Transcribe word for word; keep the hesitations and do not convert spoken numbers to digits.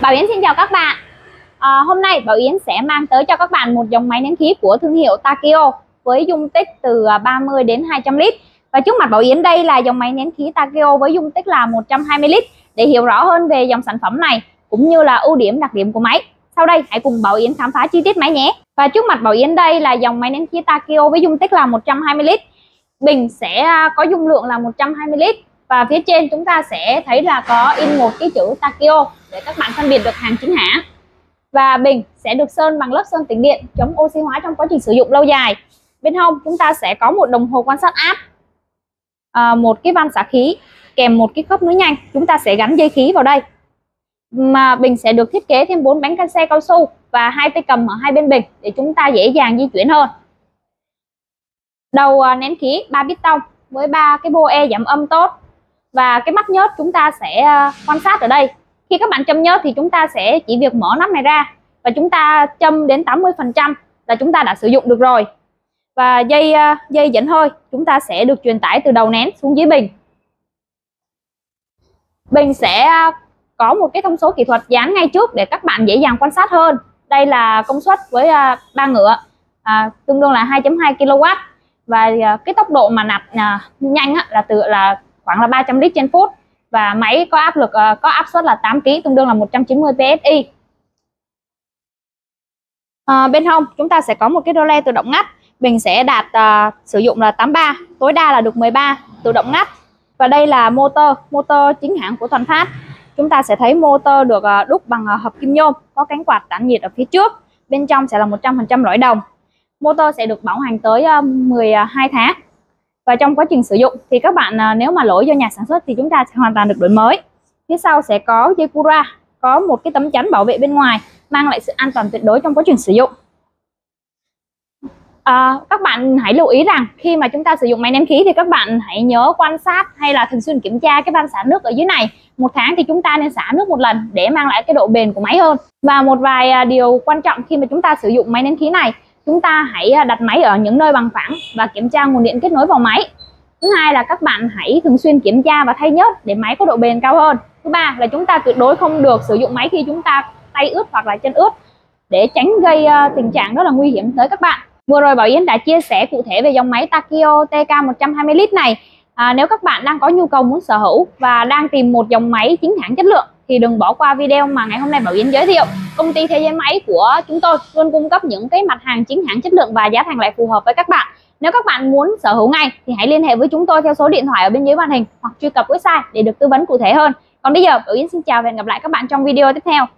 Bảo Yến xin chào các bạn. À, hôm nay Bảo Yến sẽ mang tới cho các bạn một dòng máy nén khí của thương hiệu Takyo với dung tích từ ba mươi đến hai trăm lít. Và trước mặt Bảo Yến đây là dòng máy nén khí Takyo với dung tích là một trăm hai mươi lít. Để hiểu rõ hơn về dòng sản phẩm này cũng như là ưu điểm đặc điểm của máy, sau đây hãy cùng Bảo Yến khám phá chi tiết máy nhé. Và trước mặt Bảo Yến đây là dòng máy nén khí Takyo với dung tích là một trăm hai mươi lít. Bình sẽ có dung lượng là một trăm hai mươi lít. Và phía trên chúng ta sẽ thấy là có in một cái chữ Takyo để các bạn phân biệt được hàng chính hãng. Và bình sẽ được sơn bằng lớp sơn tĩnh điện chống oxy hóa trong quá trình sử dụng lâu dài. Bên hông chúng ta sẽ có một đồng hồ quan sát áp, à, một cái van xả khí kèm một cái khớp nối nhanh. Chúng ta sẽ gắn dây khí vào đây. Mà bình sẽ được thiết kế thêm bốn bánh canh xe cao su và hai tay cầm ở hai bên bình để chúng ta dễ dàng di chuyển hơn. Đầu nén khí ba piston với ba cái boe giảm âm tốt. Và cái mắt nhớt chúng ta sẽ quan sát ở đây. Khi các bạn châm nhớt thì chúng ta sẽ chỉ việc mở nắp này ra và chúng ta châm đến tám mươi phần trăm là chúng ta đã sử dụng được rồi. Và dây dây dẫn hơi chúng ta sẽ được truyền tải từ đầu nén xuống dưới bình. Bình sẽ có một cái thông số kỹ thuật dán ngay trước để các bạn dễ dàng quan sát hơn. Đây là công suất với ba ngựa, à, tương đương là hai phẩy hai ki lô oát. Và cái tốc độ mà nạp à, nhanh á, là từ là khoảng là ba trăm lít trên phút. Và máy có áp lực có áp suất là tám ki lô oát, tương đương là một trăm chín mươi psi. À, bên hông chúng ta sẽ có một cái rơ le tự động ngắt. Bình sẽ đạt à, sử dụng là tám ba, tối đa là được mười ba tự động ngắt. Và đây là motor, motor chính hãng của Thành Phát. Chúng ta sẽ thấy motor được à, đúc bằng à, hợp kim nhôm, có cánh quạt tản nhiệt ở phía trước. Bên trong sẽ là một trăm phần trăm lõi đồng. Motor sẽ được bảo hành tới à, mười hai tháng. Và trong quá trình sử dụng thì các bạn à, nếu mà lỗi do nhà sản xuất thì chúng ta sẽ hoàn toàn được đổi mới. Phía sau sẽ có dây cura, có một cái tấm chắn bảo vệ bên ngoài, mang lại sự an toàn tuyệt đối trong quá trình sử dụng. À, các bạn hãy lưu ý rằng khi mà chúng ta sử dụng máy nén khí thì các bạn hãy nhớ quan sát hay là thường xuyên kiểm tra cái van xả nước ở dưới này. Một tháng thì chúng ta nên xả nước một lần để mang lại cái độ bền của máy hơn. Và một vài à, điều quan trọng khi mà chúng ta sử dụng máy nén khí này, chúng ta hãy đặt máy ở những nơi bằng phẳng và kiểm tra nguồn điện kết nối vào máy. Thứ hai là các bạn hãy thường xuyên kiểm tra và thay nhớt để máy có độ bền cao hơn. Thứ ba là chúng ta tuyệt đối không được sử dụng máy khi chúng ta tay ướt hoặc là chân ướt để tránh gây uh, tình trạng rất là nguy hiểm tới các bạn. Vừa rồi Bảo Yến đã chia sẻ cụ thể về dòng máy Takyo T K một trăm hai mươi lít này. À, nếu các bạn đang có nhu cầu muốn sở hữu và đang tìm một dòng máy chính hãng chất lượng thì đừng bỏ qua video mà ngày hôm nay Bảo Yến giới thiệu. Công ty Thế Giới Máy của chúng tôi luôn cung cấp những cái mặt hàng chính hãng chất lượng và giá thành lại phù hợp với các bạn. Nếu các bạn muốn sở hữu ngay thì hãy liên hệ với chúng tôi theo số điện thoại ở bên dưới màn hình hoặc truy cập website để được tư vấn cụ thể hơn. Còn bây giờ Bảo Yến xin chào và hẹn gặp lại các bạn trong video tiếp theo.